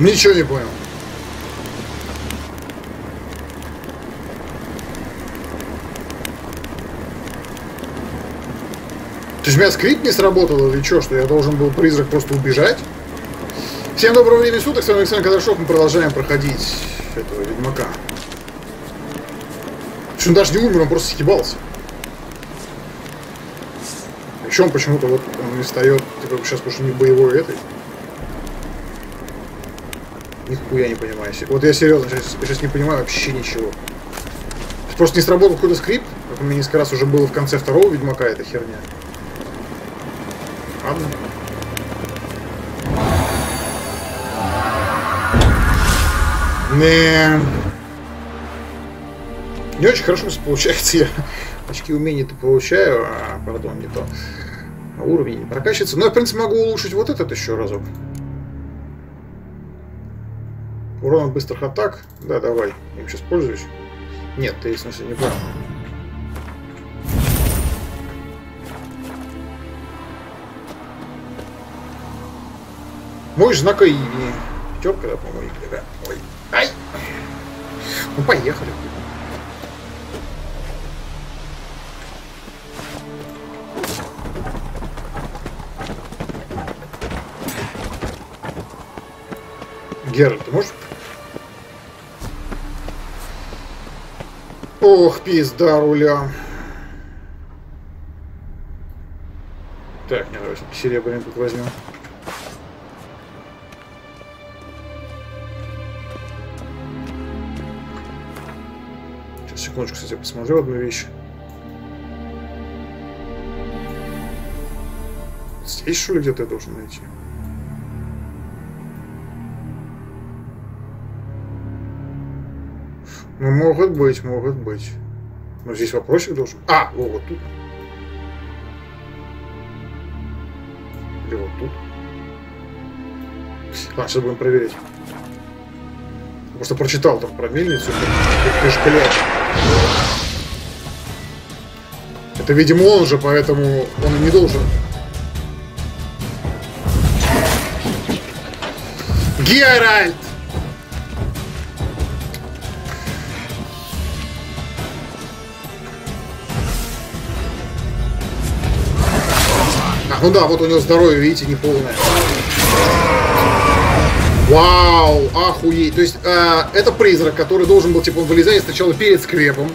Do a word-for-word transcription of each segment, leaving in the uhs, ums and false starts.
Ничего не понял. То есть у меня скрипт не сработал или что, что я должен был призрак просто убежать? Всем доброго времени суток, с вами Александр Кадрашов, мы продолжаем проходить этого ведьмака. Он даже не умер, он просто съебался. Причем почему-то вот он не встает, типа, сейчас потому что не боевой этой. Нихуя не понимаю. Вот я серьезно сейчас, сейчас не понимаю вообще ничего. Просто не сработал какой-то скрипт, как у меня несколько раз уже было в конце второго Ведьмака эта херня. Ладно. Не. Не очень хорошо получается. Я очки умений-то получаю, а, пардон, не то. Уровень не прокачивается. Но я, в принципе, могу улучшить вот этот еще разок. Урон от быстрых атак. Да, давай. Им сейчас пользуюсь. Нет, ты, в смысле, не понял. Мой знак и пятерка, да, по-моему, да. Ой. Ай! Ну, поехали. Геральт, ты можешь? Ох, пизда руля. Так, не давай серебряный тут возьмем. Сейчас, секундочку, кстати, я посмотрю одну вещь. Здесь, что ли, где-то я должен найти? Ну, может быть, может быть. Но здесь вопросик должен... А, вот, вот тут. Или вот тут. Ладно, сейчас будем проверять. Просто прочитал там про мельницу. Это, видимо, он же, поэтому он и не должен. Геральт! Ну да, вот у него здоровье, видите, не полное. Вау, охуеть. То есть э, это призрак, который должен был, типа, он вылезает сначала перед скрепом.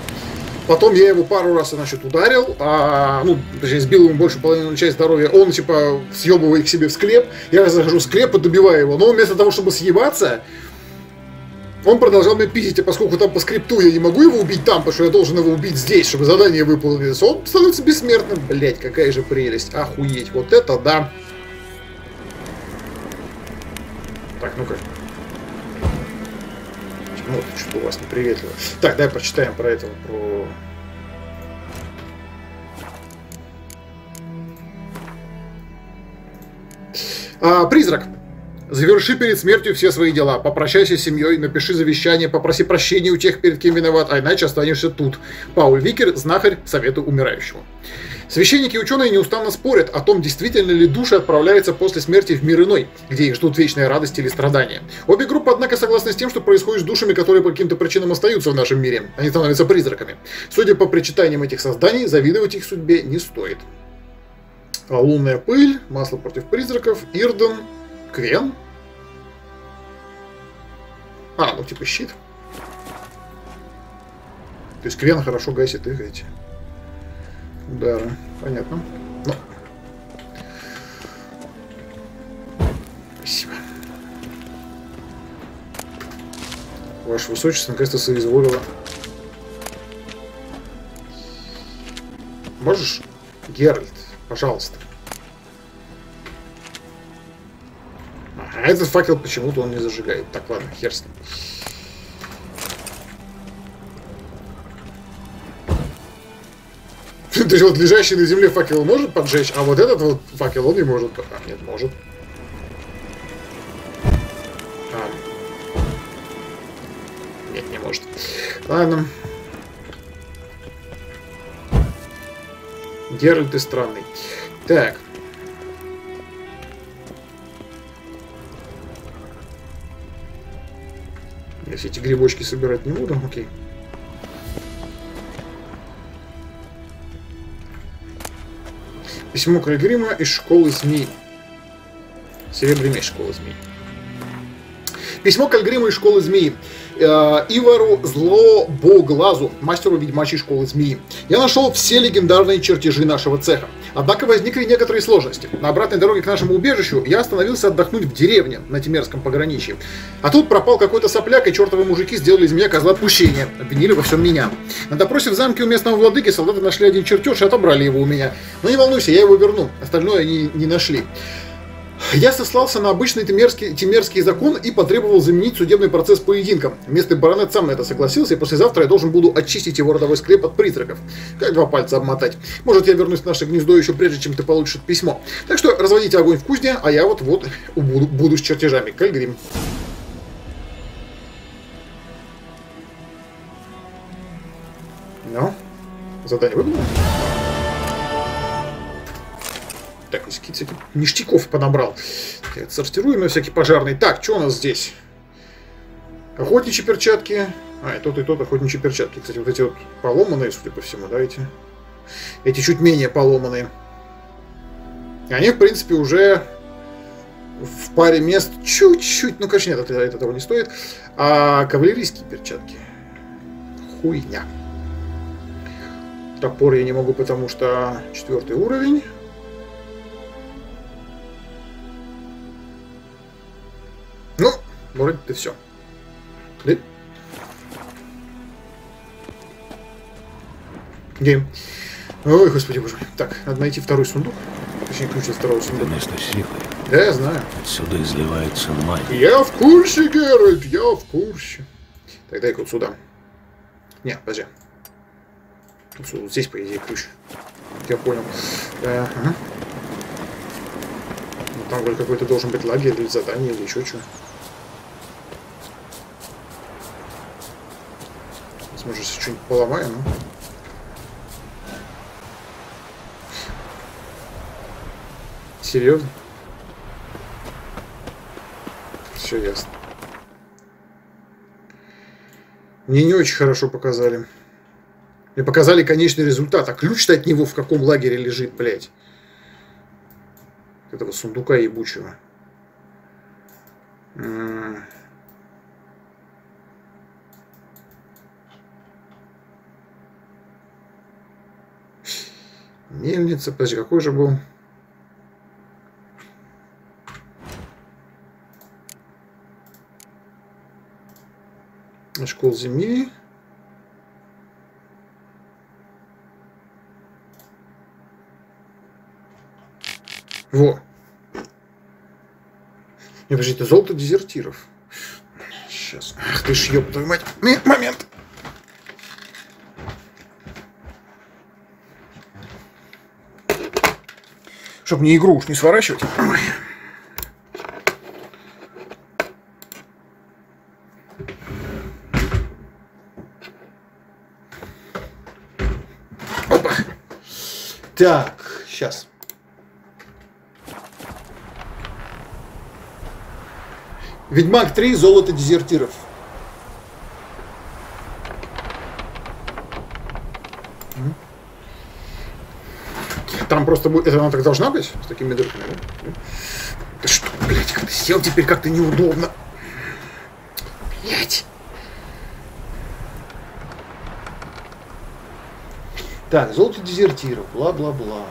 Потом я его пару раз, значит, ударил. А, ну, точнее, сбил ему больше половины часть здоровья. Он, типа, съебывает к себе в склеп. Я захожу в склеп и добиваю его. Но вместо того, чтобы съебаться, он продолжал меня пиздить. А поскольку там по скрипту я не могу его убить там, потому что я должен его убить здесь, чтобы задание выполнилось, он становится бессмертным. Блять, какая же прелесть. Охуеть. Вот это да. Так, ну-ка. Ну, что-то у вас неприветливо. Так, давай прочитаем про этого, про... А, призрак. Заверши перед смертью все свои дела, попрощайся с семьей, напиши завещание, попроси прощения у тех, перед кем виноват, а иначе останешься тут. Пауль Викер, знахарь, совету умирающего. Священники и ученые неустанно спорят о том, действительно ли души отправляются после смерти в мир иной, где их ждут вечная радость или страдания. Обе группы, однако, согласны с тем, что происходит с душами, которые по каким-то причинам остаются в нашем мире. Они становятся призраками. Судя по причитаниям этих созданий, завидовать их судьбе не стоит. Лунная пыль, масло против призраков, Ирден... Квен? А, ну типа щит. То есть Квен хорошо гасит их эти удары. Понятно. Но. Спасибо. Ваше высочество наконец-то соизволило. Можешь, Геральт, пожалуйста. А этот факел почему-то он не зажигает. Так, ладно, хер с ним. То есть вот лежащий на земле факел может поджечь, а вот этот вот факел он не может. А, нет, может. А. Нет, не может. Ладно. Геральт, ты странный. Так. Я все эти грибочки собирать не буду, окей. Письмо Крайгрима из школы змей. Серебряный меч школы змей. Письмо Крайгрима из школы змей. Ивару Злобоглазу, мастеру ведьмачьей школы змеи. Я нашел все легендарные чертежи нашего цеха. Однако возникли некоторые сложности. На обратной дороге к нашему убежищу я остановился отдохнуть в деревне на Тимерском пограничье. А тут пропал какой-то сопляк, и чертовы мужики сделали из меня козла отпущения. Обвинили во всем меня. На допросе в замке у местного владыки солдаты нашли один чертеж и отобрали его у меня. Но не волнуйся, я его верну. Остальное они не нашли. Я сослался на обычный тимерский, тимерский закон и потребовал заменить судебный процесс поединком. Местный баронет сам на это согласился, и послезавтра я должен буду очистить его родовой склеп от призраков. Как два пальца обмотать. Может, я вернусь в наше гнездо еще прежде, чем ты получишь письмо. Так что разводите огонь в кузне, а я вот-вот буду, буду с чертежами. Крайгрим. Ну, задание выполнено. Так, какие-то ништяков понабрал. Так, сортируем на всякие пожарные. Так, что у нас здесь? Охотничьи перчатки. А, и тот, и тот охотничьи перчатки. Кстати, вот эти вот поломанные, судя по всему, да, эти? Эти чуть менее поломанные. И они, в принципе, уже в паре мест чуть-чуть... Ну, конечно, нет, это того не стоит. А кавалерийские перчатки. Хуйня. Топор я не могу, потому что четвертый уровень. Ну, вроде-то все. Да? Гейм. Ой, господи боже. Так, надо найти второй сундук. Точнее, ключ от второго сундука. Место силы. Да, я знаю. Отсюда изливается магия. Я в курсе, Геральт, я в курсе. Так, дай-ка вот сюда. Не, подожди. Тут вот здесь, по идее, ключ. Я понял. Ага. Там вроде какой-то должен быть лагерь или задание, или еще что. Сейчас, может, что-нибудь поломаем. Ну. Серьезно? Все ясно. Мне не очень хорошо показали. Мне показали конечный результат, а ключ-то от него в каком лагере лежит, блядь. Этого сундука ебучего. М-м-м. Мельница, подожди, какой же был? Школ земли. Во. Не, подожди, это золото дезертиров. Сейчас. Ах ты ж, ёб твою мать. Момент. Чтоб мне игру уж не сворачивать. Ой. Опа. Так, сейчас. Ведьмак три, золото дезертиров. Там просто будет... Это она так должна быть? С такими дырками? Да что, блядь, как ты сел теперь, как-то неудобно. Блядь. Так, золото дезертиров, бла-бла-бла.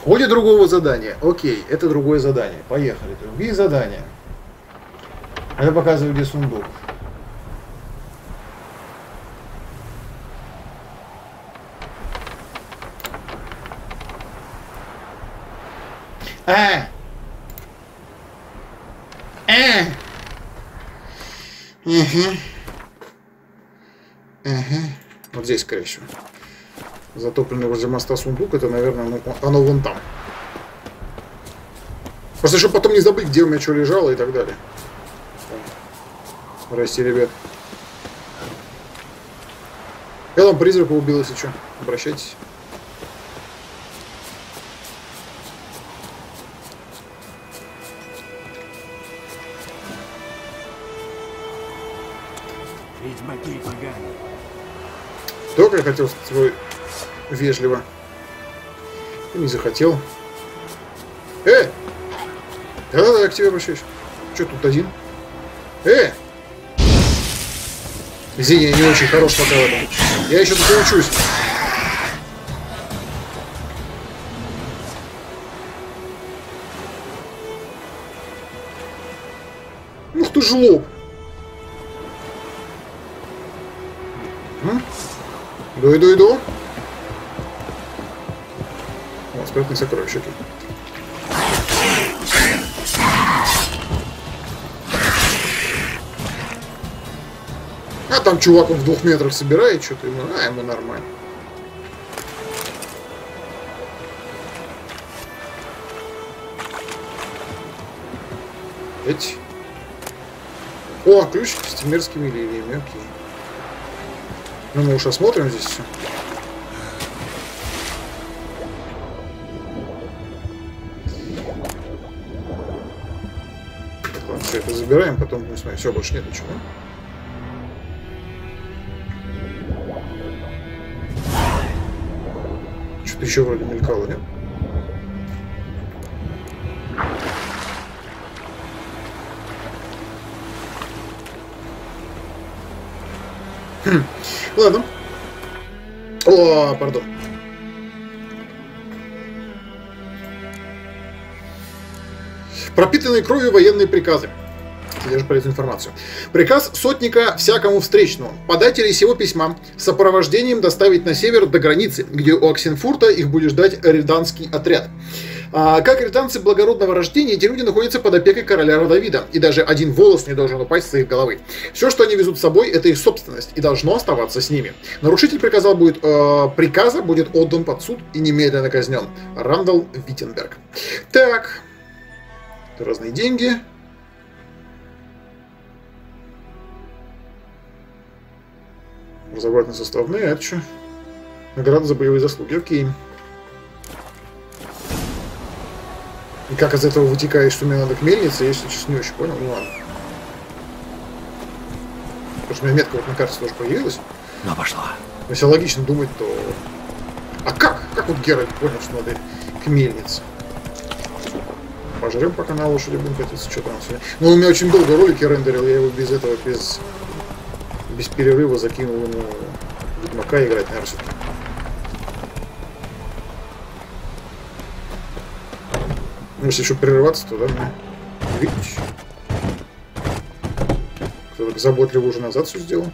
В ходе другого задания. Окей, это другое задание. Поехали. Другие задания. Я показываю, где сундук. А! А! Угу. Угу. Вот здесь, скорее всего. Затопленный возле моста сундук, это, наверное, оно, оно вон там. Просто чтобы потом не забыть, где у меня что лежало и так далее. Здрасте, ребят. Я там призрака убил, если что. Обращайтесь. Ведьмаки поганые. Добрый хотел свой вежливо. Не захотел. Э! Да-да-да, я к тебе обращаюсь. Че тут один? Э! Извини, я не очень хорош пока в этом. Я еще тут учусь. Ух ты ж лоб. Иду, иду, иду. О, спрятанные сокровища тут. А там чувак, он в двух метрах собирает что-то, ему, а ему нормально. Эть. О, ключ с темирскими лилиями, окей. Ну, мы уж осмотрим здесь все. Так, ладно, все это забираем, потом мы смотрим. Все, больше нет ничего. Что-то еще вроде мелькало, нет? Хм. Ладно. О, пардон. Пропитанные кровью военные приказы. Я же про эту информацию. Приказ сотника всякому встречному. Подателей сего письма с сопровождением доставить на север до границы, где у Аксенфурта их будет ждать реданский отряд. А, как реданцы благородного рождения, эти люди находятся под опекой короля Родовида, и даже один волос не должен упасть с их головы. Все, что они везут с собой, это их собственность, и должно оставаться с ними. Нарушитель приказа будет, э, приказа будет отдан под суд и немедленно казнен. Рандал Виттенберг. Так. Это разные деньги. Разобрать на составные, а это что? Награда за боевые заслуги, окей. И как из этого вытекает, что мне надо к мельнице, я сейчас не очень понял, ну ладно. Потому что у меня метка вот на карте тоже появилась. Но пошла. Если логично думать, то... А как? Как вот Геральт понял, что надо к мельнице? Пожрем пока на лошади, будем катиться, что там сегодня. Ну, у меня очень долго ролики рендерил, я его без этого, без... Без перерыва закинул ему Ведьмака играть, наверное, все-таки. Если еще прерываться, то да, видишь. Кто-то заботливо уже назад все сделал.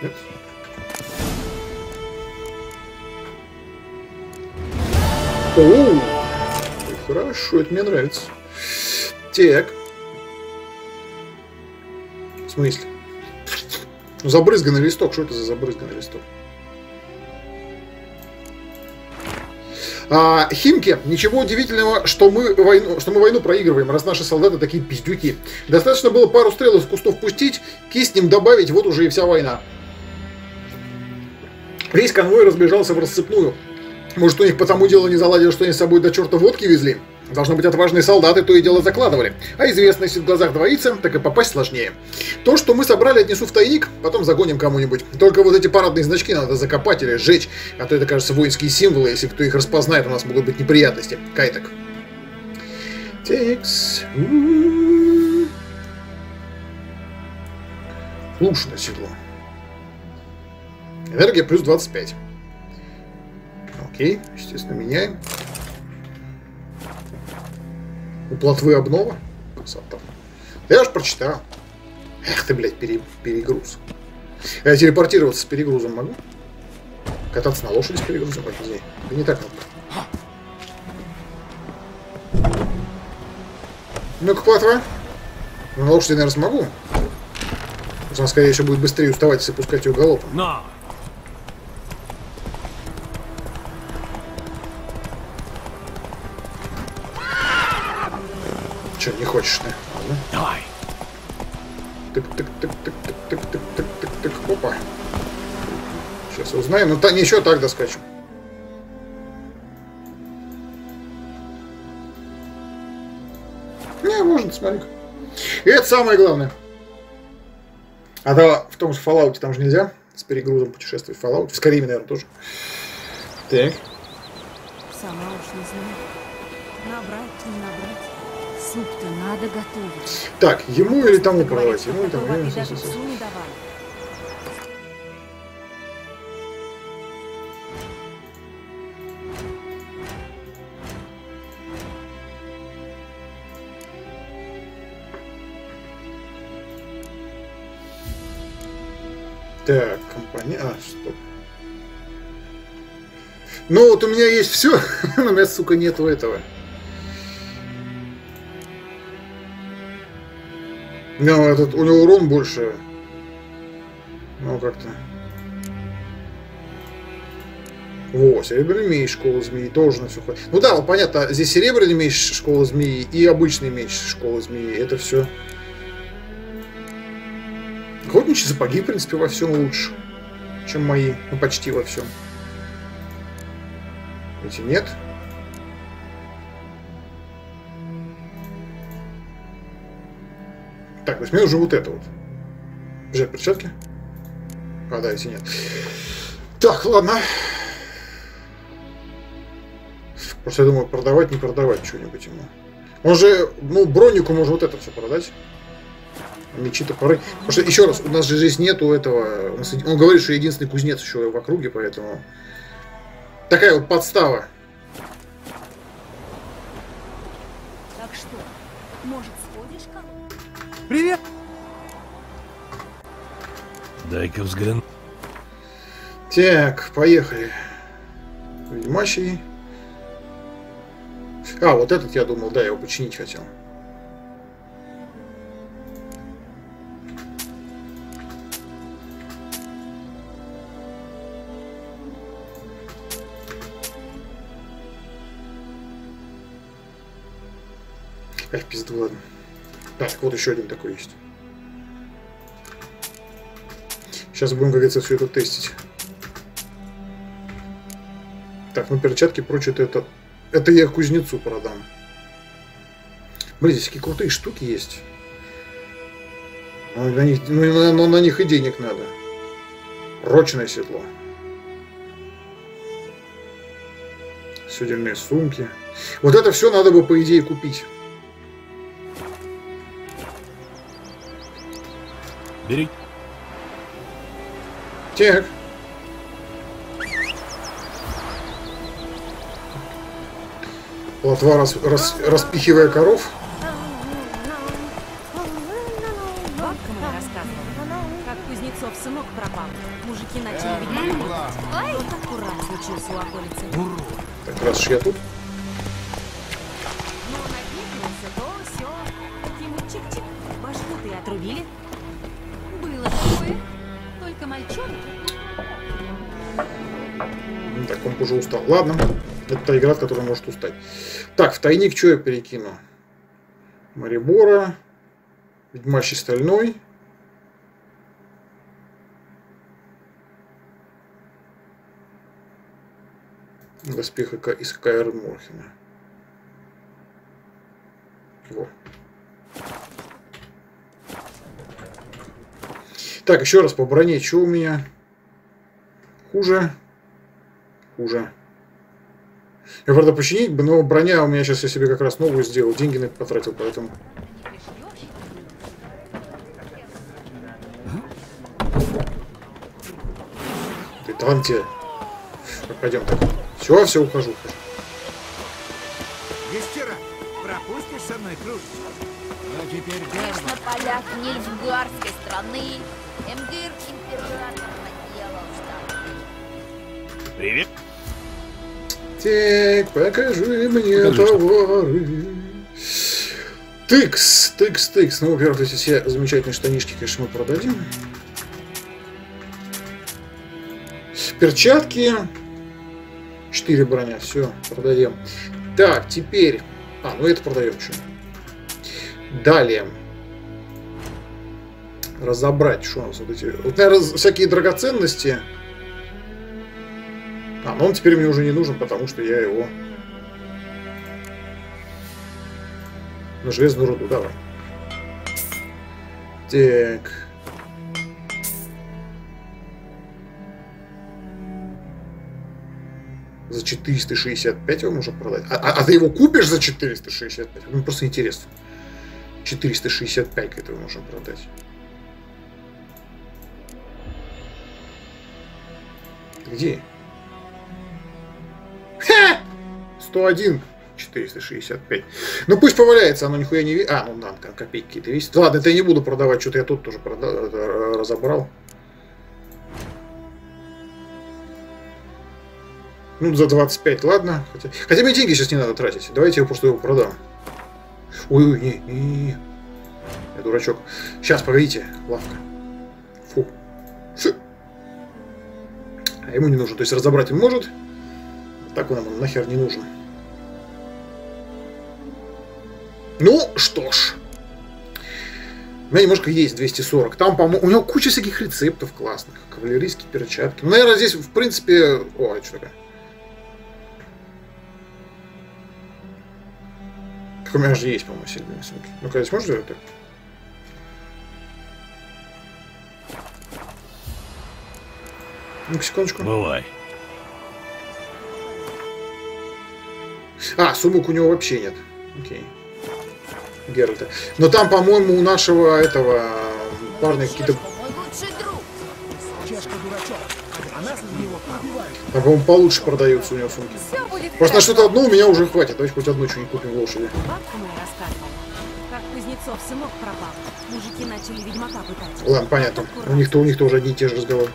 Нет. О, хорошо, это мне нравится. Так. В смысле? Ну, забрызганный листок, что это за забрызганный листок? А, Химки, ничего удивительного, что мы, войну, что мы войну проигрываем, раз наши солдаты такие пиздюки. Достаточно было пару стрел из кустов пустить, киснем добавить, вот уже и вся война. Весь конвой разбежался в рассыпную. Может, у них по тому делу не заладило, что они с собой до черта водки везли? Должно быть, отважные солдаты то и дело закладывали. А известность в глазах двоится, так и попасть сложнее. То, что мы собрали, отнесу в тайник, потом загоним кому-нибудь. Только вот эти парадные значки надо закопать или сжечь. А то это, кажется, воинские символы. Если кто их распознает, у нас могут быть неприятности. Кайтак. Текс. Лучшее седло. Энергия плюс двадцать пять. Окей, естественно, меняем. У плотвы обнова? Красота. Я аж прочитал. Эх ты, блядь, пере, перегруз. Я телепортироваться с перегрузом могу? Кататься на лошади с перегрузом? Извини. Да не так надо. Ну-ка, плотва. Ну, на лошади, наверное, смогу. Она, скорее всего, будет быстрее уставать, если пускать ее галопом. Но! Че, не хочешь, да? Ладно. Давай. Тык-тык-тык-тык-тык-тык-тык-тык-тык. Опа. Сейчас узнаем. Ну, та, ничего, так доскачем. Не, можно, смотри-ка. И это самое главное. А да, в том же Fallout там же нельзя с перегрузом путешествовать в Fallout. В Скайриме, наверное, тоже. Так. Сама уж не знаю. Набрать, не набрать. Суп-то надо готовить. Так, ему или тому продавать? Ему или тому продавать? Так, компания... А, что? Ну вот у меня есть все, но у меня, сука, нету этого. Ну, этот, у него урон больше. Ну, как-то. Во, серебряный меч, школа змеи, тоже на все хватит. Ну да, вот понятно, здесь серебряный меч, школа змеи, и обычный меч, школа змеи. Это все. Охотничьи сапоги, в принципе, во всем лучше, чем мои. Ну, почти во всем. Эти нет. Так, то есть мне уже вот это вот. Бежать перчатки. А, да, эти нет. Так, ладно. Просто я думаю, продавать, не продавать что-нибудь ему. Он же, ну, бронику можно вот это все продать. Мечи, топоры. Потому что, еще раз, у нас же здесь нету этого... Он говорит, что единственный кузнец еще в округе, поэтому... Такая вот подстава. Так что, может, сходишь ко мне? Привет! Дай-ка взгляну. Так, поехали. Ведьмачий. А, вот этот я думал, да, я его починить хотел. Эх, пизда, ладно. Так, вот еще один такой есть. Сейчас будем, как говорится, все это тестить. Так, ну перчатки, прочее, это... Это я кузнецу продам. Блин, здесь какие крутые штуки есть. Но на них, ну, на, но на них и денег надо. Прочное седло. Седельные сумки. Вот это все надо бы, по идее, купить. Бери. Так. Плотва, рас, рас, распихивая коров. Бабка мне рассказывала, как Кузнецов сынок пропал. Мужики начали видеть. Вот так уран случился у околицы. Так, раз я тут. Ну, напитывался, то все. Ему чик-чик, башку-то и отрубили. Только мальчонки. Так, он уже устал. Ладно, это та игра, которая может устать. Так, в тайник что я перекину? Моребора, ведьмачий стальной. Доспех из Кайрен Морхена. Во. Так, еще раз по броне. Что у меня? Хуже. Хуже. Я, правда, починить бы, но броня у меня сейчас, я себе как раз новую сделал. Деньги на это потратил, поэтому... Ты там тебе. Пойдем так. Все, все, ухожу. Гестера, пропустишь со мной круг? А теперь... Конечно, на полях Нильфгаарской страны... Эмгир император наделал штаб. Привет. Так, покажи мне покажи, товары. Что? Тыкс, тыкс, тыкс. Ну, во-первых, эти все замечательные штанишки, конечно, мы продадим. Перчатки. Четыре броня. Все, продаем. Так, теперь... А, ну это продаем еще. Далее. Разобрать, что у нас вот эти... Вот, наверное, всякие драгоценности. А, но он теперь мне уже не нужен, потому что я его... На железную руду, давай. Так. За четыреста шестьдесят пять его можно продать. А, а, а ты его купишь за четыреста шестьдесят пять? Ну, просто интересно. четыреста шестьдесят пять к этому можно продать. Где? Ха! сто один четыреста шестьдесят пять. Ну пусть поваляется, оно нихуя не весит. А, ну нам там копейки какие-то весит. Ладно, это я не буду продавать, что-то я тут тоже прода... разобрал. Ну, за двадцать пять, ладно. Хотя... Хотя мне деньги сейчас не надо тратить. Давайте я просто его продам. Ой, ой, не, не, не. Я дурачок. Сейчас, погодите, лавка. Фу. Фу. А ему не нужно. То есть разобрать он может. Так он нам нахер не нужен. Ну, что ж. У меня немножко есть двести сорок. Там, по-моему, у него куча всяких рецептов классных. Кавалерийские перчатки. Ну, наверное, здесь, в принципе... О, а что такое? Так у меня же есть, по-моему, сильные сумки. Ну-ка, здесь можно сделать так? Ну-ка, секундочку. Бывай. А, сумок у него вообще нет. Окей. Геральта. Но там, по-моему, у нашего этого парня какие-то... Там, по-моему, получше продаются у него сумки. Просто на что-то одно у меня уже хватит. Давайте хоть одну что-нибудь купим в лошади. Ладно, понятно. У них-то у них тоже одни и те же разговоры.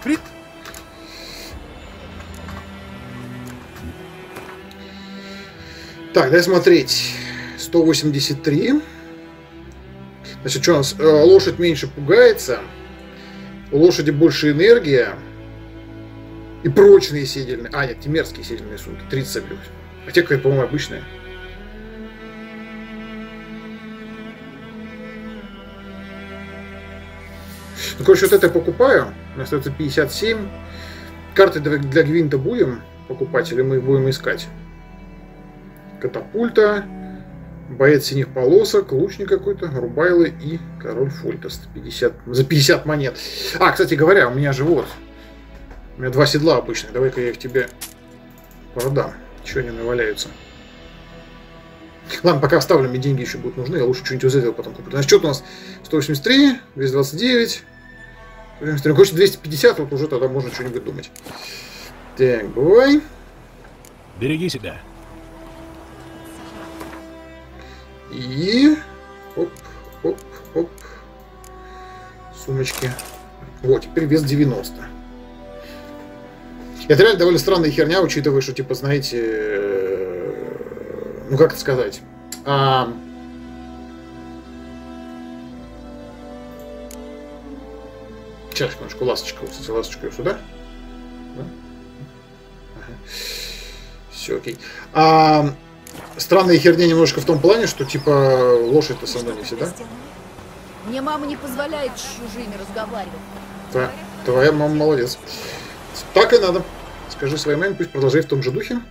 Так, дай смотреть. сто восемьдесят три. Значит, что у нас? Лошадь меньше пугается, у лошади больше энергия и прочные седельные. А, нет, темерские седельные сумки. тридцать забьют. А те, какая, по-моему, обычная. Ну, короче, вот это я покупаю. У нас остается пятьдесят семь. Карты для Гвинта будем покупать или мы их будем искать? Катапульта. Боец синих полосок, лучник какой-то, рубайлы и король фольта за пятьдесят монет. А, кстати говоря, у меня же вот. У меня два седла обычных. Давай-ка я их тебе продам. Чего они наваляются? Ладно, пока оставлю, мне деньги еще будут нужны. Я лучше что-нибудь из этого потом куплю. Значит, счет у нас сто восемьдесят три, двести двадцать девять. сто восемьдесят три. Ну, короче, двести пятьдесят, вот уже тогда можно что-нибудь думать. Так, бывай. Береги себя. И оп, оп, оп. Сумочки. Вот, теперь вес девяносто. Это реально довольно странная херня, учитывая, что, типа, знаете, ну как это сказать? А... Сейчас, секундочку, ласточку, кстати, ласточку сюда. Да? Ага. Все, окей. А... Странная херня немножко в том плане, что типа лошадь-то со мной не всегда. Мне мама не позволяет с чужими разговаривать. Твоя, твоя мама молодец. Так и надо. Скажи своей маме, пусть продолжает в том же духе.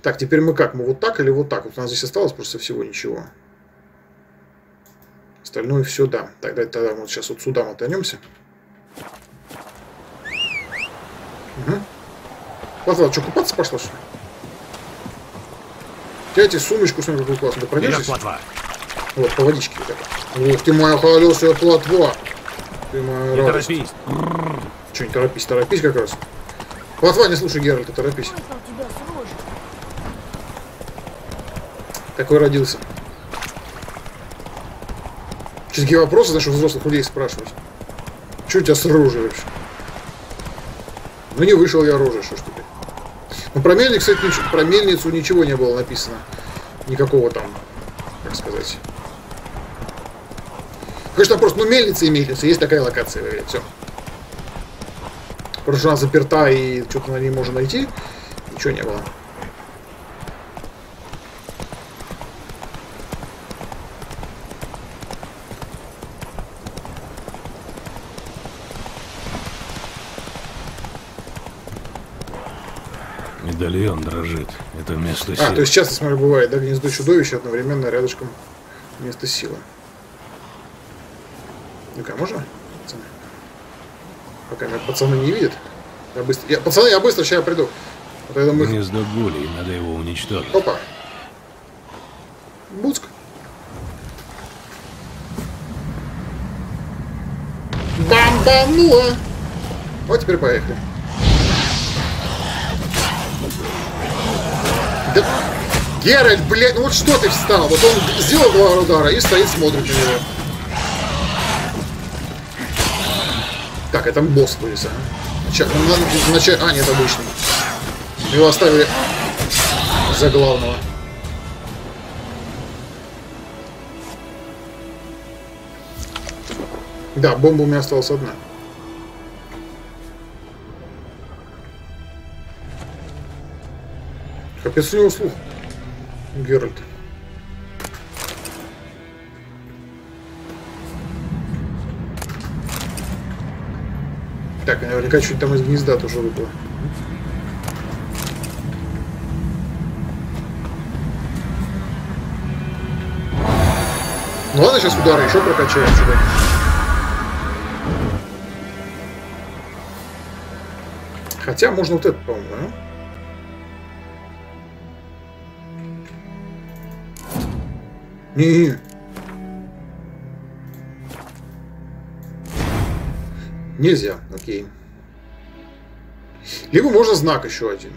Так, теперь мы как? Мы вот так или вот так? Вот у нас здесь осталось просто всего ничего. Остальное все, да. Тогда, тогда мы вот сейчас вот сюда мотанемся. Угу. Ладно, что, купаться пошла, что ли? Дайте сумочку, смотри, какую классную. Продержись? Вот, по водичке. Ух ты, моя холёсая плотва. Ты моя не радость. Торопись. Че, не торопись, торопись как раз. Плотва, не слушай Геральта, торопись. Такой родился. Через какие вопросы наших взрослых людей спрашивать? Че у тебя с рожей вообще? Ну не вышел я рожей, что ж теперь. Ну про мельницу, кстати, ничего, про мельницу ничего не было написано. Никакого там, как сказать. Конечно, просто, ну мельница и мельница, есть такая локация, говорит, все. Просто она заперта и что-то на ней можно найти. Ничего не было. Медальон дрожит. Это место силы. А, то есть часто, смотрю, бывает, да, гнездо чудовища одновременно рядышком место силы. Ну-ка, можно? Пацаны? Пока меня пацаны не видят. Я быстро... Я... Пацаны, я быстро сейчас приду. Вот это мы... Гнездо Гулей, надо его уничтожить. Опа. Буцк. Бамбанула. Вот теперь поехали. Да... Геральт, блядь, ну вот что ты встал? Вот он сделал два удара и стоит, смотрит на него. Так, это босс будет. Сейчас, ну, надо начать... А, нет, обычный. Его оставили за главного. Да, бомба у меня осталась одна. Капец у него слух. Геральт. Так, наверняка что-то там из гнезда тоже выпало. Ну ладно, сейчас удары еще прокачаем сюда. Хотя можно вот это, по-моему, да? Не-не-не. Нельзя, окей. Либо можно знак еще один.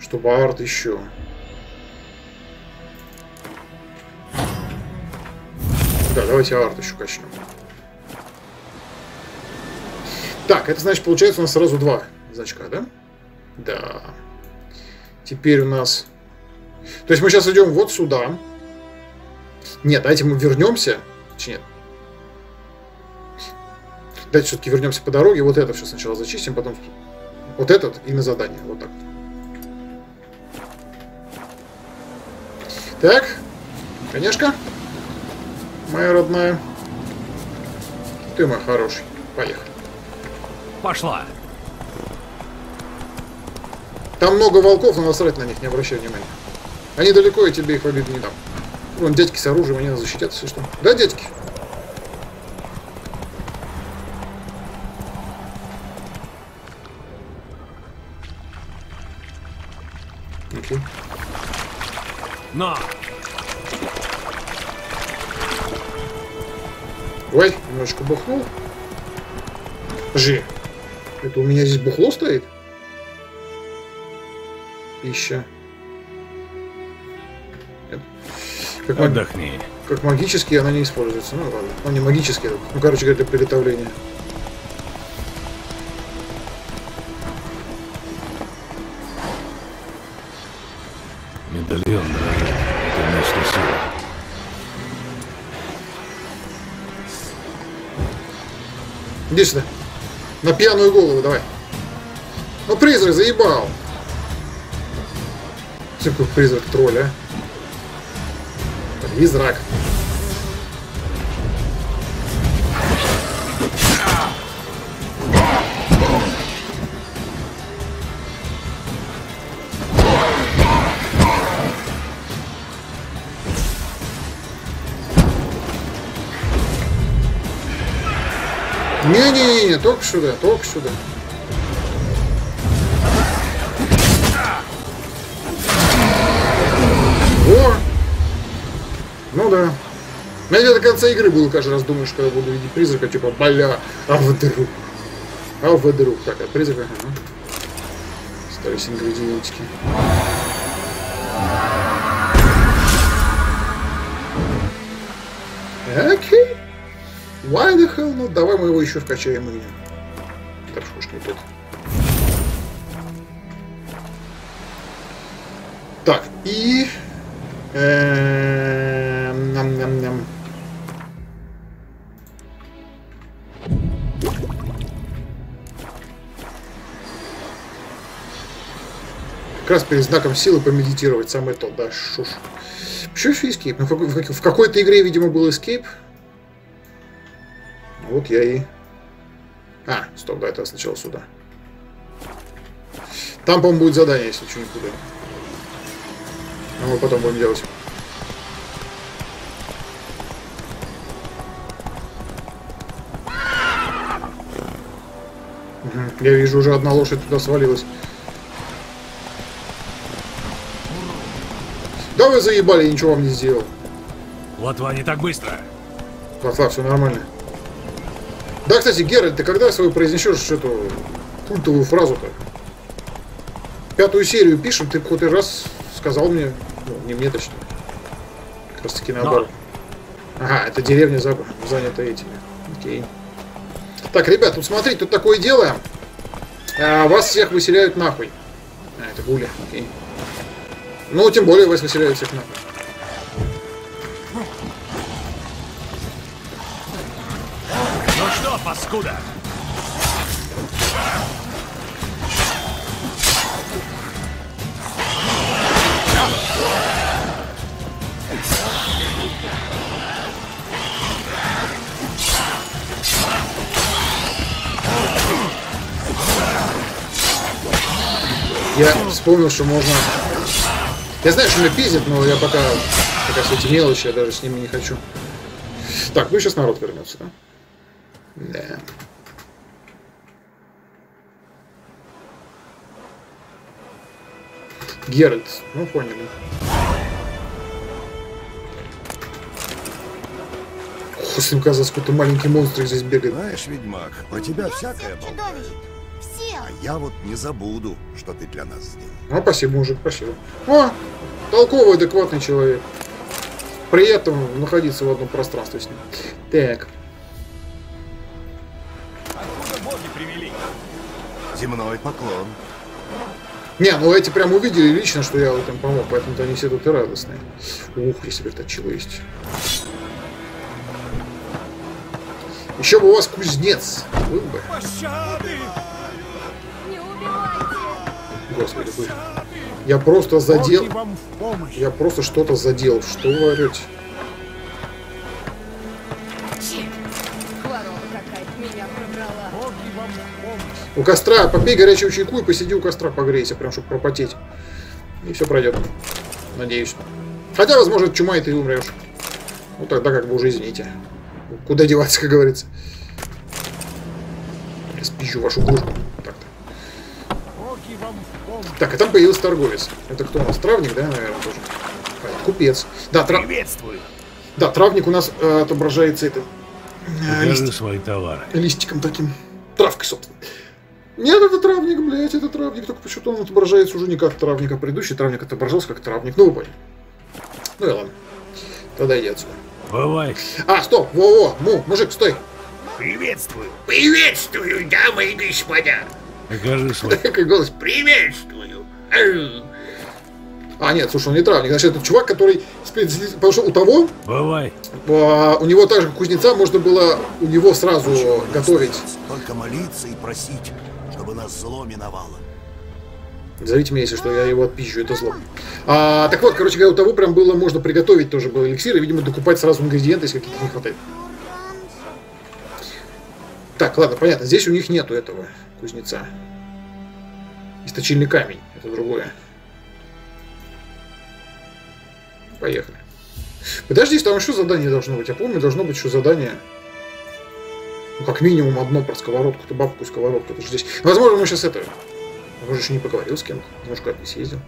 Чтобы арт еще. Да, давайте арт еще качнем. Так, это значит, получается у нас сразу два значка, да? Да. Теперь у нас... То есть мы сейчас идем вот сюда. Нет, давайте мы вернемся. Нет. Давайте все-таки вернемся по дороге. Вот это все сначала зачистим, потом вот этот и на задание. Вот так. Так. Конечно. Моя родная. Ты мой хороший. Поехали. Пошла. Там много волков, но насрать на них, не обращай внимания. Они далеко, и тебе их в обиду не дам. Вон, дядьки с оружием, они нас защитят, все что. Да, дядьки? Окей. На! Ой, немножечко бухнул. Жи. Это у меня здесь бухло стоит? Пища. Как Отдохни. Маг... Как магически она не используется. Ну ладно. Он не магический. Ну, короче говоря, для приготовления. Медальон, да. Это место силы. Иди сюда. На пьяную голову давай. Ну, призрак заебал. Какой призрак тролля, а? Призрак. Не-не-не, только сюда, только сюда. О! Ну да. Я до конца игры буду каждый раз думать, что я буду видеть призрака, типа, бля, а вдруг. А вдруг. Так, от призрака. Ага. Стараюсь ингредиентики. Окей. Why the hell? Ну, давай мы его еще вкачаем и... Так что уж не тот. Так, и... Ням-ням-ням. Как раз перед знаком силы помедитировать, самое то, да, шуш. Почему еще эскейп? Ну, в какой-то игре, видимо, был эскейп. Вот я и... А, стоп, да, это сначала сюда. Там, по-моему, будет задание, если что, никуда. А мы потом будем делать. Я вижу, уже одна лошадь туда свалилась. Да вы заебали, я ничего вам не сделал. Латва не так быстро. Латва, все нормально. Да, кстати, Геральт, ты когда свою произнесешь эту культовую фразу-то? Пятую серию пишем, ты какой-то раз сказал мне, ну, не мне точно, как раз таки наоборот. Но. Ага, это деревня занята этими. Окей. Так, ребят, тут смотри, тут такое дело. А, вас всех выселяют нахуй. А, это Гуля, окей. Ну, тем более вас выселяют всех нахуй. Ну что, паскуда? Я вспомнил, что можно... Я знаю, что меня пиздит, но я пока... Пока все эти мелочи, я даже с ними не хочу. Так, ну сейчас народ вернется, да? Да. Геральт, ну поняли. Если им казалось, какой-то маленький монстр здесь бегает. Знаешь, ведьмак, про тебя всякое болтает. А я вот не забуду, что ты для нас сделал. Ну, спасибо, мужик, спасибо. О, толковый, адекватный человек. Приятно находиться в одном пространстве с ним. Так. Откуда боги привели? Земной поклон. Не, ну эти прям увидели лично, что я вот им помог, поэтому-то они все тут и радостные. Ух, если бы это чего есть. Еще бы у вас кузнец был бы. Господи, вы... Я просто задел. Я просто что-то задел. Что вы орете? У костра попей горячую чайку и посиди у костра, погрейся, прям чтобы пропотеть. И все пройдет. Надеюсь. Хотя, возможно, от чумы ты и умрешь. Ну тогда как бы уже извините. Куда деваться, как говорится. Я спищу вашу кружку. Так, а там появился торговец. Это кто у нас? Травник, да, наверное, тоже? А, это купец. Да, трав... да, травник у нас э, отображается это... Э, лист... свои товары. Листиком таким. Травкой, собственно. Нет, это травник, блядь, это травник. Только почему-то он отображается уже не как травник, а предыдущий травник отображался как травник. Ну, вы поняли. Ну и ладно. Тогда иди отсюда. Бывай. А, стоп, во-во, му, мужик, стой. Приветствую. Приветствую, дамы и господа. Какой голос. Приветствую. А, нет, слушай, он не травник. Значит, это чувак, который... Потому что у того... Бывай. У него также, как кузнеца, можно было у него сразу Почему готовить. Только молиться и просить, чтобы нас зло миновало. Зовите меня, если что, я его отпищу, это зло. А, так вот, короче говоря, у того прям было можно приготовить тоже был эликсир и, видимо, докупать сразу ингредиенты, если каких-то не хватает. Так, ладно, понятно. Здесь у них нету этого кузнеца. Источильный камень. Это другое. Поехали. Подожди, там еще задание должно быть. Я помню, должно быть еще задание. Ну, как минимум одно про сковородку. Ты бабку сковородку. Это же здесь. Возможно, мы сейчас это... Может, еще не поговорил с кем-то. Может, как-то съездил.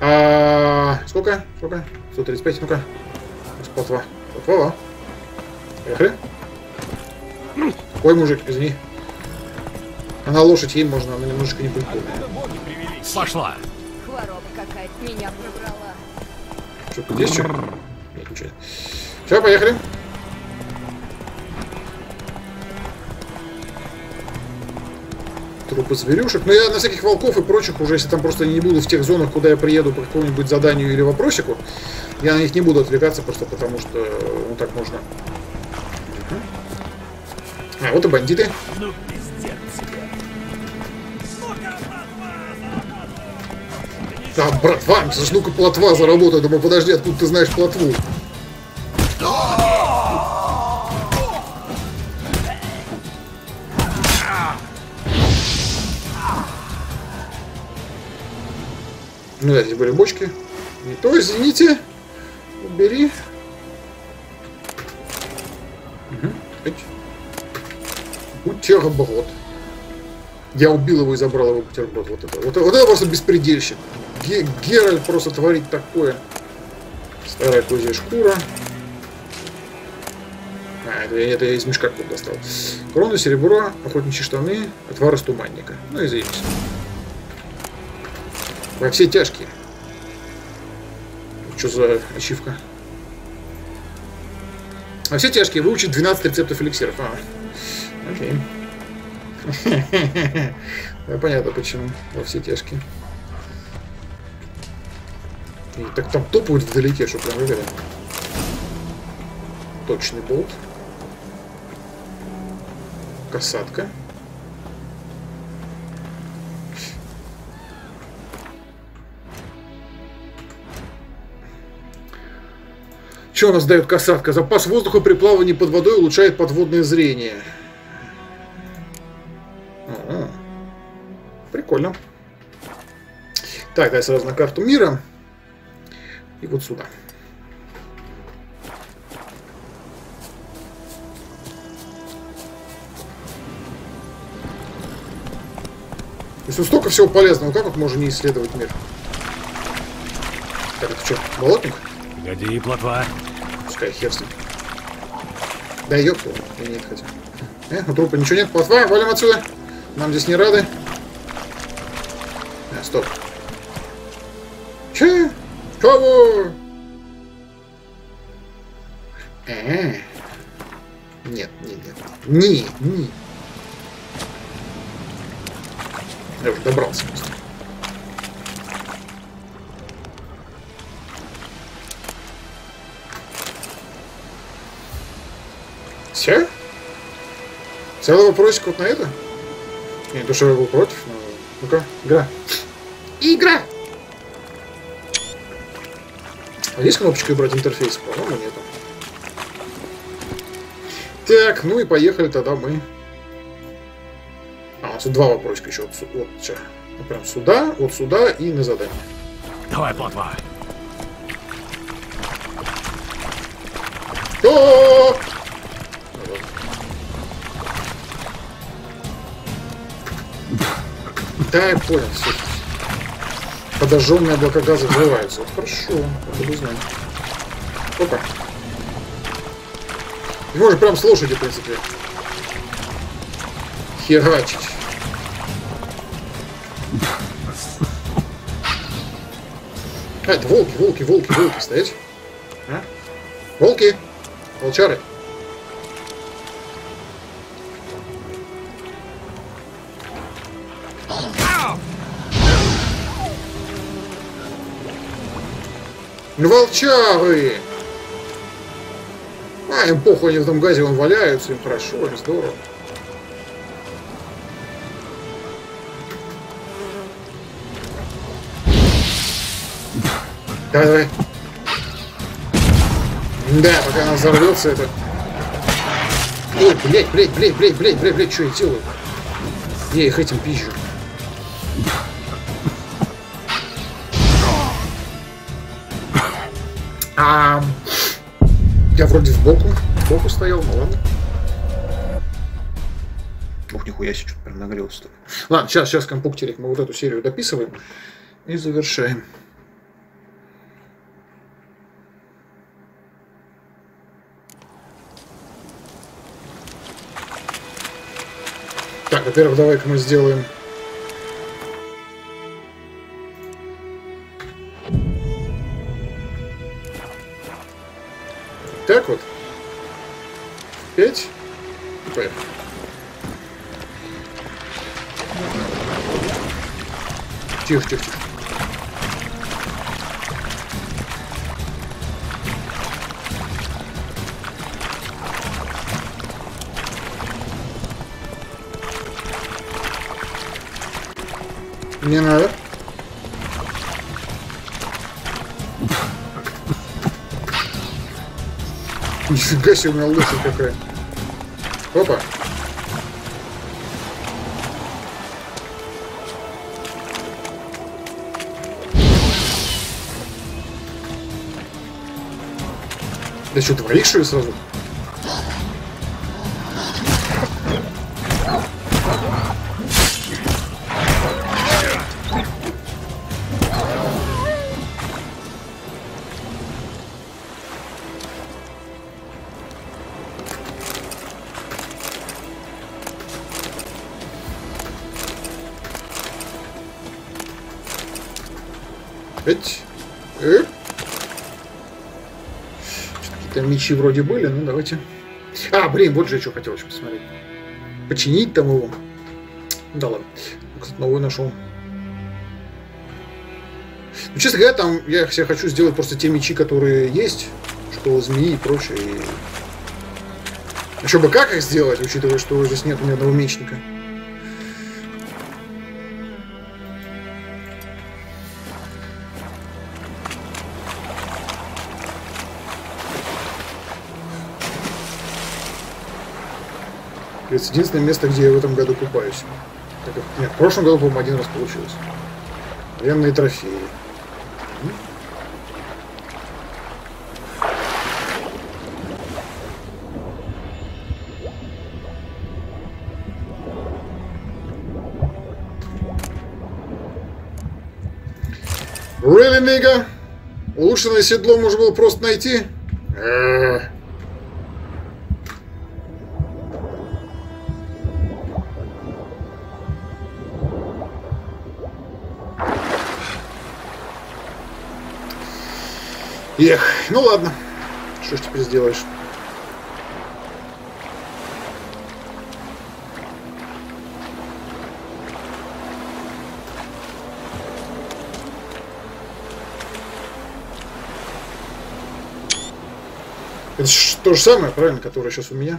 А... Сколько? Сколько? сто тридцать пять. Ну-ка. Платва. Платва. Поехали. Ой, мужик, извини. Она лошадь, ей можно, она немножечко не будет. Пошла. Хвороба какая-то меня пробрала. Что-то здесь что? Нет, ничего. Все, поехали. Трупы зверюшек. Но я на всяких волков и прочих уже, если там просто не буду в тех зонах, куда я приеду по какому-нибудь заданию или вопросику, я на них не буду отвлекаться просто потому, что ну так можно. А, вот и бандиты. Ну, пиздец тебя. Да, братва, ну-ка плотва заработает. Думаю, подожди, откуда ты знаешь плотву? Ну, да, здесь были бочки. Не то, извините. Убери. Бутерброд. Я убил его и забрал его бутерброд. Вот это, вот, вот это просто беспредельщик. Ге Геральт просто творит такое. Старая козья шкура. А, это, это я из мешка кто-то достал. Крона, серебро, охотничьи штаны, отвар из туманника. Ну и заебись. Во все тяжкие. Что за ачивка? Во все тяжкие. Выучить двенадцать рецептов эликсиров. А, окей. Понятно почему. Во все тяжкие. И так там топают вдалеке, что прям уверен. Точный болт. Касатка. Что у нас дает касатка? Запас воздуха при плавании под водой улучшает подводное зрение. А-а-а. Прикольно. Так, дай сразу на карту мира. И вот сюда. То есть столько всего полезного, как вот можно не исследовать мир? Так, это что, болотник? Погоди, плотва. Пускай хер с ним. Да ёпта, я не хотел. Э, у трупа ничего нет, плотва, валим отсюда. Нам здесь не рады. А, стоп. Че? Кого? Э-э. Нет, нет, нет. Не, не. Я уже добрался просто. Все? Целый вопросик вот на это? Нет, то, что я был против, но... Ну-ка, игра. Игра! А есть кнопочка «Убрать интерфейс»? По-моему, нету. Так, ну и поехали тогда мы. А, у нас два вопросика еще. Вот, вот, вот прям сюда, вот сюда и на задание. Давай, плотва. О-о-о! Да, я понял, все. Подожженные облака газа взрываются. Вот хорошо, буду знать. Опа. Его же прям с лошади, в принципе. Херачить. А, это волки, волки, волки, волки. Стоять. А? Волки. Волчары. Волчары! А, им похуй, они в этом газе вон валяются, им хорошо, им здорово. Давай, давай. Да, пока она взорвется, это... Ой, блядь, блядь, блядь, блядь, блядь, блядь, блядь, что я делаю? Я их этим пизжу. А, я вроде в боку, в боку стоял, ну ладно. Ух, нихуя себе, что-то прям нагрелся. Ладно, сейчас, сейчас, компуктерик, мы вот эту серию дописываем и завершаем. Так, во-первых, давай-ка мы сделаем... Так вот. Пять. Поехали. Тихо, тихо, тихо. Не надо. Нифига себе, у меня лошадь какая. Опа. Да что, двоих что ли сразу? Эть. Э. Какие-то мечи вроде были, ну давайте. А, блин, вот же еще хотелось посмотреть. Починить там его. Да ладно. Кстати, новую нашел. Ну, честно говоря, там я себе хочу сделать просто те мечи, которые есть, что змеи и прочее. Еще бы как их сделать, учитывая, что здесь нет ни одного мечника. Это единственное место, где я в этом году купаюсь. Так, нет, в прошлом году, по-моему, один раз получилось. Военные трофеи. Really, nigga? Улучшенное седло можно было просто найти? Эх, ну ладно. Что ж теперь сделаешь? Это же то же самое, правильно, которое сейчас у меня.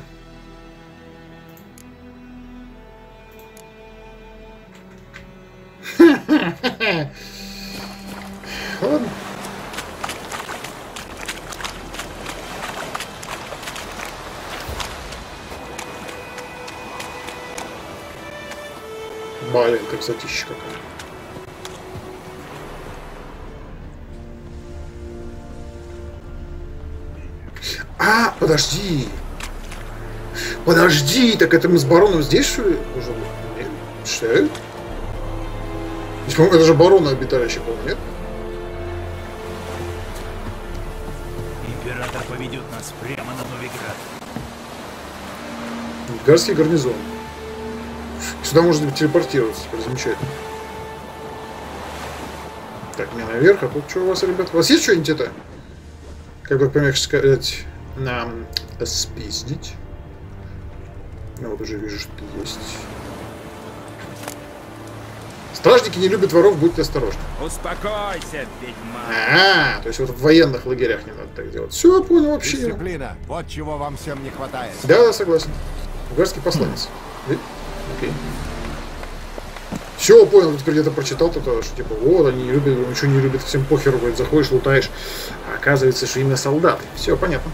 Ладно. Блин, это экзотища какая-то. А, подожди. Подожди, так это мы с бароном здесь, что ли? Что? Это же барона обитающий, по-моему, нет? Император поведет нас прямо на Новиград. Новиградский гарнизон. Сюда можно телепортироваться, теперь замечательно. Так, мне наверх, а тут что у вас, ребят? У вас есть что-нибудь это? Как бы помягче сказать, нам спиздить. Ну вот уже вижу, что есть. Стражники не любят воров, будьте осторожны. Успокойся, ведьма. А, -а, а, то есть вот в военных лагерях не надо так делать. Все, понял, вообще. Дисциплина. Вот чего вам всем не хватает. Да, да, согласен. Угарский посланец. Окей. Все, понял, теперь где-то прочитал кто-то, что типа, вот, они не любят, ничего не любят, всем похеру, говорит, заходишь, лутаешь, а оказывается, что именно солдаты. Все, понятно.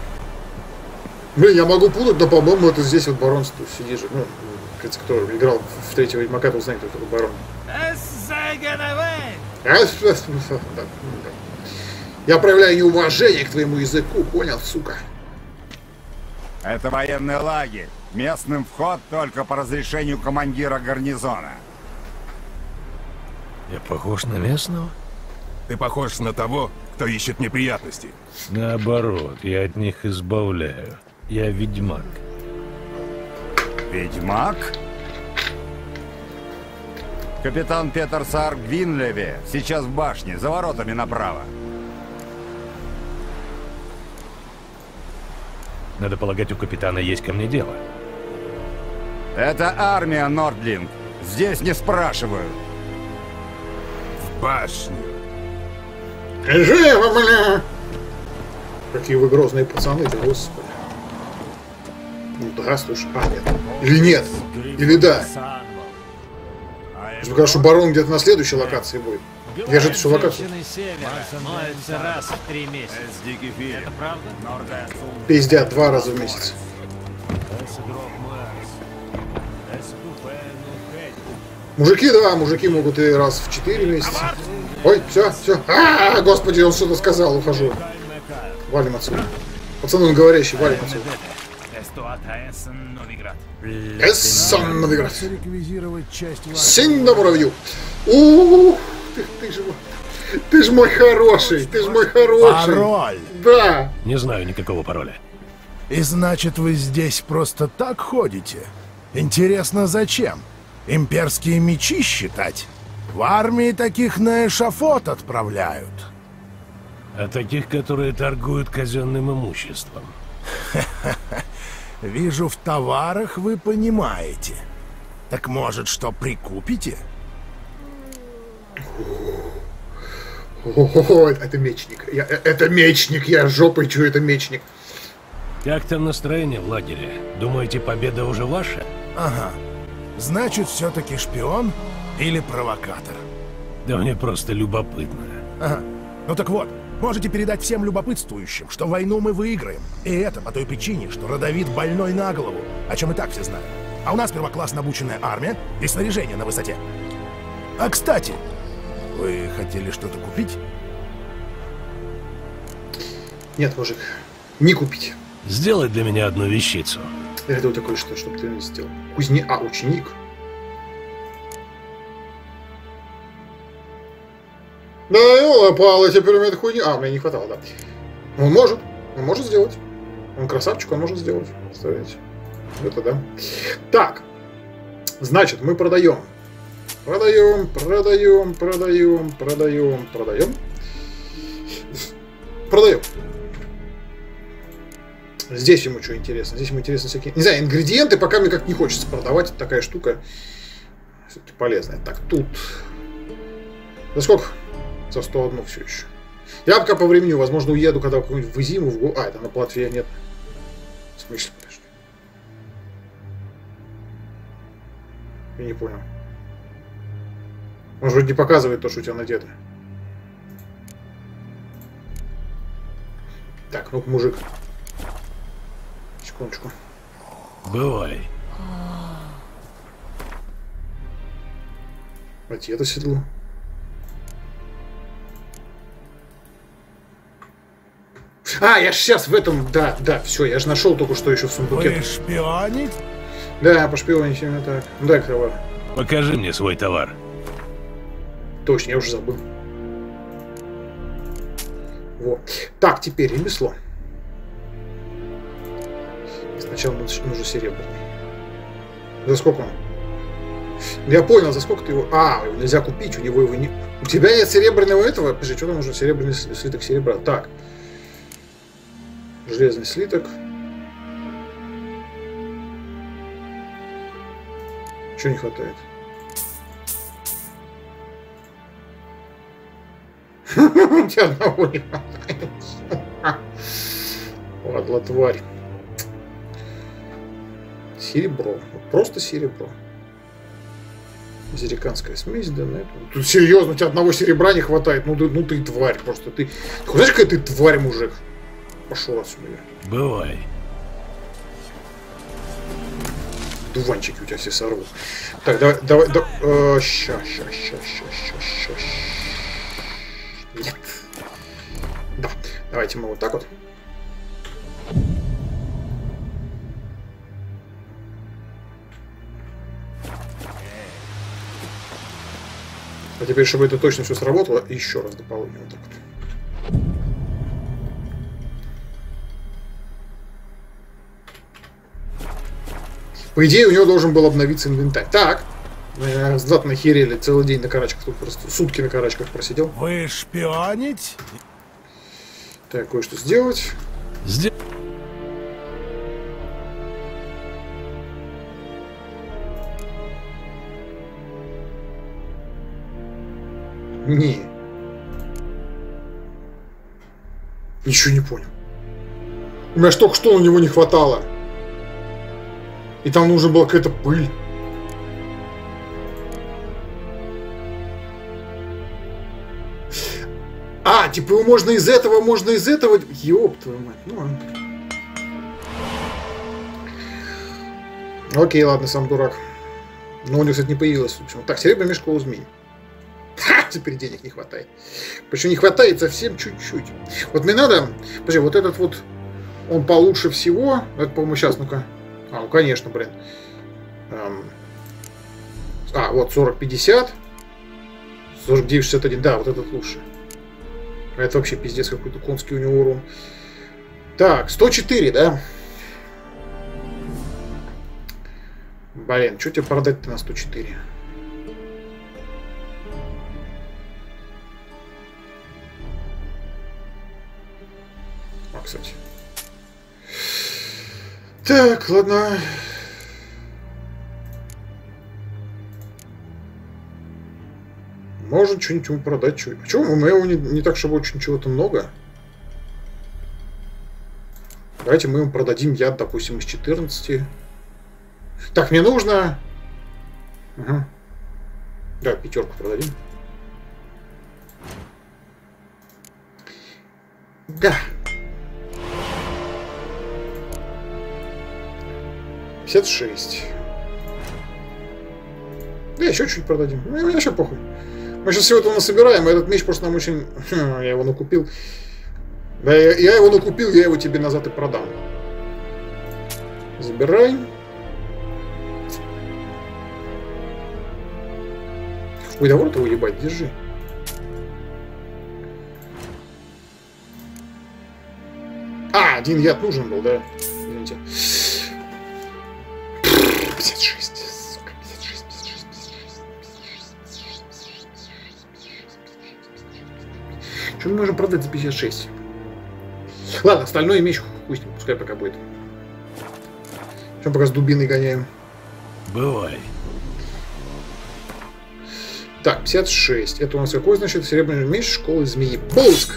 Блин, я могу путать, да, по-моему, это здесь вот барон сидит же, ну, кто играл в третьего Ведьмака, то знает, кто такой барон. Я проявляю неуважение к твоему языку, понял, сука? Это военный лагерь. Местным вход только по разрешению командира гарнизона. Я похож на местного? Ты похож на того, кто ищет неприятности. Наоборот, я от них избавляю. Я ведьмак. Ведьмак? Капитан Петер Саар Гвинлеве сейчас в башне, за воротами направо. Надо полагать, у капитана есть ко мне дело. Это армия, Нордлинг. Здесь не спрашивают. В башню. Живо, бля! Какие вы грозные пацаны, да, господи. Ну да, слушай, а нет. Или нет. Или да. Потому что барон где-то на следующей локации будет. Я же эту всю локацию. Пиздят два раза в месяц. Мужики, да, мужики могут и раз в четыре месяца. Ой, все, все. А-а-а, господи, он что-то сказал, ухожу. Валим отсюда. Пацаны, он говорящий, валим отсюда. Эссон Новиград. Синь да муравью. У-у-у. Ты, ты, же, ты же мой хороший, ты же мой хороший. Пароль? Да. Не знаю никакого пароля. И значит, вы здесь просто так ходите? Интересно, зачем? Имперские мечи считать? В армии таких на эшафот отправляют. А таких, которые торгуют казенным имуществом. Вижу, в товарах вы понимаете. Так может, что прикупите? О, это мечник. Я, это мечник, я жопой чую, это мечник. Как там настроение в лагере? Думаете, победа уже ваша? Ага. Значит, все-таки шпион или провокатор? Да мне просто любопытно. Ага. Ну так вот. Можете передать всем любопытствующим, что войну мы выиграем. И это по той причине, что Родовид больной на голову, о чем и так все знают. А у нас первоклассно обученная армия и снаряжение на высоте. А кстати, вы хотели что-то купить? Нет, мужик, не купить. Сделай для меня одну вещицу. Я хотел такое что, чтобы ты не сделал. Кузни... А, ученик. Да, лопала, теперь у меня хуйня. А, мне не хватало, да. Он может. Он может сделать. Он красавчик, он может сделать. Представляете? Это да. Так. Значит, мы продаем. Продаем, продаем, продаем, продаем, продаем. Продаем. Здесь ему что интересно. Здесь ему интересно всякие... Не знаю, ингредиенты пока мне как не хочется продавать. Такая штука. Все-таки полезная. Так, тут... За сколько? За сто одну все еще. Я пока по времени, возможно, уеду, когда какую-нибудь в зиму, в... А, это на Платве нет. В смысле, подожди. Я не понял. Он же не показывает то, что у тебя надето. Так, ну-ка, мужик. Секундочку. Бывай. Мать, это седло. А, я же сейчас в этом... Да, да, все, я же нашел только что еще в сундуке. Вы шпионить? Да, пошпионить именно так. Ну дай товар. Покажи мне свой товар. Точно, я уже забыл. Вот. Так, теперь ремесло. Сначала нужно серебряный. За сколько он? Я понял, за сколько ты его... А, его нельзя купить, у него его не... У тебя нет серебряного этого? Пиши, что там нужно серебряный слиток серебра? Так. Железный слиток. Чего не хватает? Тебе одного не хватает. Ладно, тварь. Серебро. Просто серебро. Зериканская смесь, да, на это. Тут серьезно, у тебя одного серебра не хватает. Ну ты, ну ты тварь, просто ты. Знаешь, какая ты тварь, мужик? Пошел отсюда. Бывай. Дуванчики у тебя все сорвут. Так, давай, давай, да. Э, ща, ща, ща, ща, ща, ща. Нет. Да. Давайте мы вот так вот. А теперь, чтобы это точно все сработало, еще раз дополнительно вот так вот. По идее, у него должен был обновиться инвентарь. Так. Сдат нахерели. Целый день на карачках. Тут просто сутки на карачках просидел. Вы шпионить? Так, кое-что сделать. Сделать. Не. Ничего не понял. У меня ж только что на него не хватало. И там нужна была какая-то пыль. А, типа его можно из этого, можно из этого. Ёб твою мать, ну ладно. Окей, ладно, сам дурак. Но у него, кстати, не появилось, в общем. Так, серебряная мешка у змей. Теперь денег не хватает. Почему не хватает? Совсем чуть-чуть. Вот мне надо. Подожди, вот этот вот. Он получше всего. Это, по-моему, сейчас, ну-ка. А, ну конечно, блин. Эм... А, вот сорок пятьдесят. сорок девять шестьдесят один. Да, вот этот лучше. Это вообще пиздец, какой-то конский у него урон. Так, сто четыре, да? Блин, что тебе продать-то на сто четыре? кстати. Так, ладно. Можно что-нибудь ему продать. Что-нибудь. А чего? У моего не, не так, чтобы очень чего-то много. Давайте мы ему продадим яд, допустим, из четырнадцати. Так, мне нужно... Угу. Да, пятерку продадим. Да. пятьдесят шесть. Да, еще чуть-чуть продадим. Ну, вообще похуй. Мы сейчас всего этого насобираем, а этот меч просто нам очень... Я его накупил. Да, я, я его накупил, я его тебе назад и продам. Забирай. Ой, да вот его ебать, держи. А, один яд нужен был, да? Извините. пятьдесят шесть, сука, пятьдесят шесть, пятьдесят шесть, пятьдесят шесть, пятьдесят шесть, пятьдесят шесть, пятьдесят шесть. Что мы можем продать за пятьдесят шесть? Ладно, остальное меч пустим, пускай пока будет. Чем пока с дубиной гоняем? Бывает. Так, пятьдесят шесть. Это у нас какой, значит, серебряный меч школы змеи. Пуск!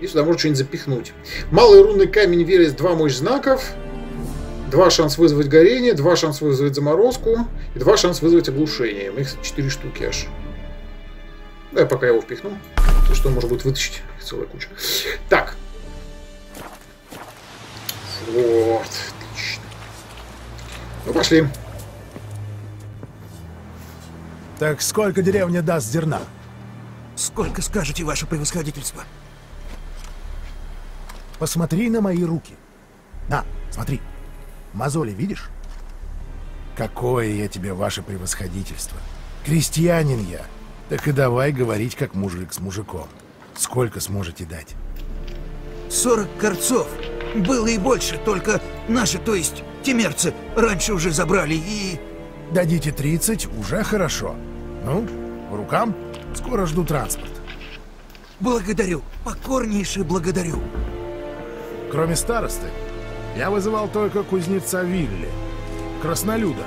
И сюда можно что-нибудь запихнуть. Малый рунный камень верес, два мощь знаков, два шанс вызвать горение, два шанс вызвать заморозку и два шанс вызвать оглушение. У них четыре штуки аж. Да, я пока его впихну. То, что можно будет вытащить. Целая куча. Так. Вот. Отлично. Ну, пошли. Так сколько деревня даст зерна? Сколько скажете, ваше превосходительство? Посмотри на мои руки. На, смотри. Мозоли видишь? Какое я тебе, ваше превосходительство. Крестьянин я. Так и давай говорить, как мужик с мужиком. Сколько сможете дать? Сорок корцов. Было и больше, только наши, то есть темерцы, раньше уже забрали и... Дадите тридцать, уже хорошо. Ну, по рукам. Скоро жду транспорт. Благодарю. Покорнейше благодарю. Кроме старосты, я вызывал только кузнеца Вилли, краснолюда.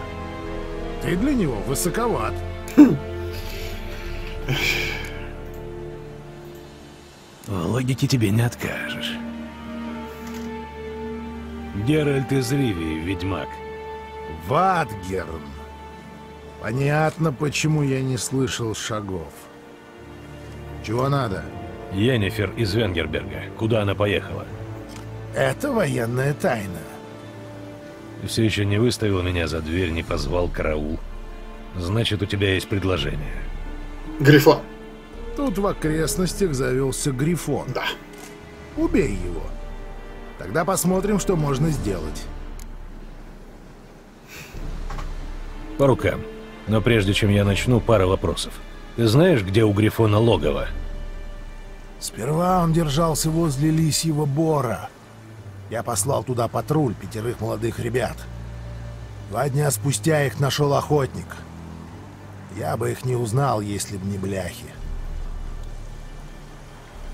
Ты для него высоковат. В логике тебе не откажешь. Геральт из Ривии, ведьмак. Ватгерн. Понятно, почему я не слышал шагов. Чего надо? Йеннифер из Венгерберга. Куда она поехала? Это военная тайна. Ты все еще не выставил меня за дверь, не позвал караул. Значит, у тебя есть предложение. Грифон. Тут в окрестностях завелся грифон. Да. Убей его. Тогда посмотрим, что можно сделать. По рукам. Но прежде чем я начну, пара вопросов. Ты знаешь, где у грифона логово? Сперва он держался возле лисьего бора. Я послал туда патруль пятерых молодых ребят. Два дня спустя их нашел охотник. Я бы их не узнал, если бы не бляхи.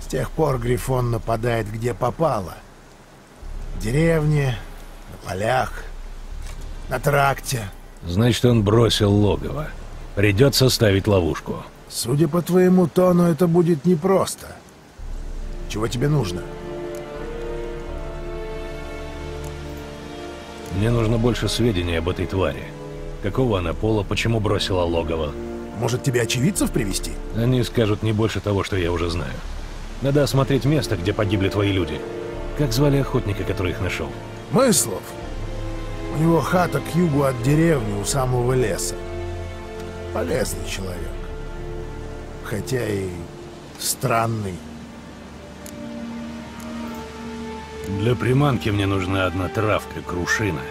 С тех пор грифон нападает где попало. В деревне, на полях, на тракте. Значит, он бросил логово. Придется ставить ловушку. Судя по твоему тону, это будет непросто. Чего тебе нужно? Мне нужно больше сведений об этой твари. Какого она пола, почему бросила логово? Может, тебе очевидцев привести? Они скажут не больше того, что я уже знаю. Надо осмотреть место, где погибли твои люди. Как звали охотника, который их нашел? Мыслов. У него хата к югу от деревни, у самого леса. Полезный человек. Хотя и странный. Для приманки мне нужна одна травка, крушина.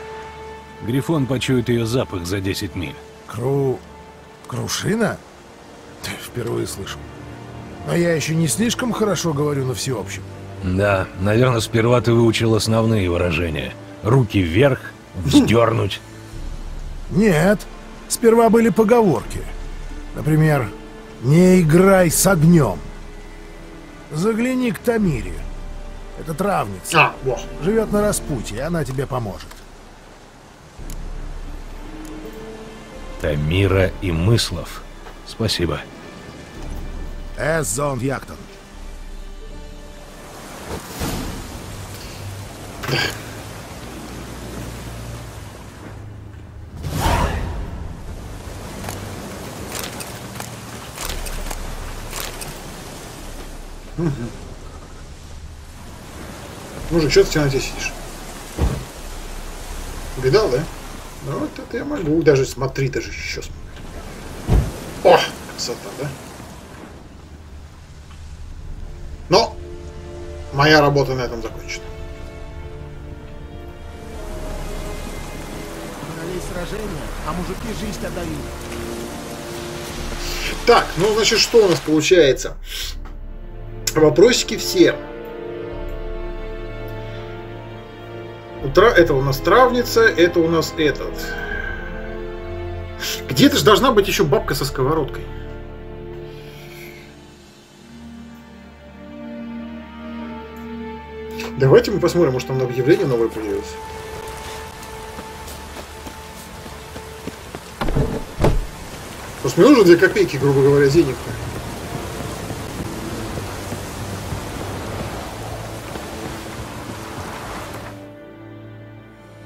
Грифон почует ее запах за десять миль. Кру... Крушина? Впервые слышу. Но я еще не слишком хорошо говорю на всеобщем. Да, наверное, сперва ты выучил основные выражения. Руки вверх, вздернуть. Нет, сперва были поговорки. Например, не играй с огнем. Загляни к Тамире. Это травница. Живет на распутье, она тебе поможет. Тамира и Мыслов. Спасибо. Эс-зон Яктон. Угу. Мужик, что ты в темноте сидишь? Видал, да? Ну вот это я могу. Даже смотри, даже еще смотри. О, красота, да? Но моя работа на этом закончена. Дали сражение, а мужики жизнь отдали. Так, ну значит, что у нас получается? Вопросики все. Утра... Это у нас травница, это у нас этот. Где-то же должна быть еще бабка со сковородкой. Давайте мы посмотрим, может там объявление новое появилось. Просто мне нужно две копейки, грубо говоря, денег.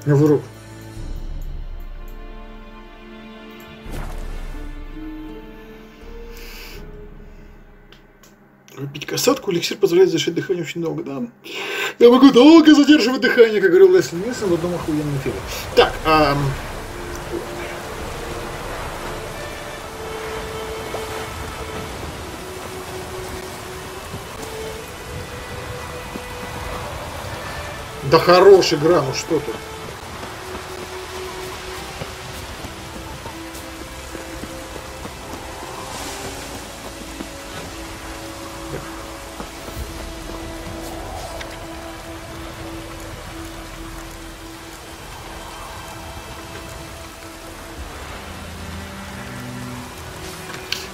Вдруг. Выпить касатку, эликсир позволяет зашить дыхание очень долго, да? Я могу долго задерживать дыхание, как говорил Лесли Нильсон в одном охуенном фильме. Так, ам... да хорошая игра, ну что тут?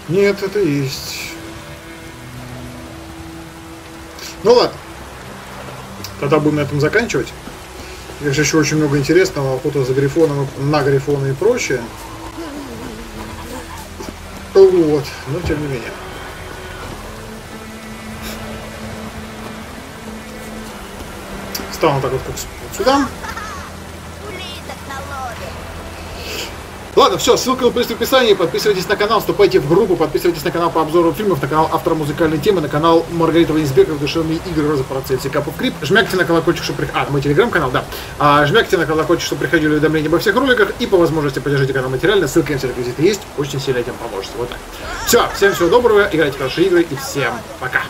Нет, это есть. Ну ладно. Тогда будем на этом заканчивать. Я же еще очень много интересного. Охота за грифоном, на грифона и прочее. Вот. Но тем не менее. Стану так вот как сюда. Ладно, все, ссылка будет в описании, подписывайтесь на канал, вступайте в группу, подписывайтесь на канал по обзору фильмов, на канал автора музыкальной темы, на канал Маргарита Ванисбекова, душевные игры, роза, процессы, капов крип, жмякайте на колокольчик, чтобы приходили, а, мой телеграм-канал, да, а, жмякайте на колокольчик, чтобы приходили уведомления обо всех роликах, и по возможности поддержите канал материально, ссылки на все реквизиты есть, очень сильно этим поможет, вот так. Все, всем всего доброго, играйте в хорошие игры, и всем пока!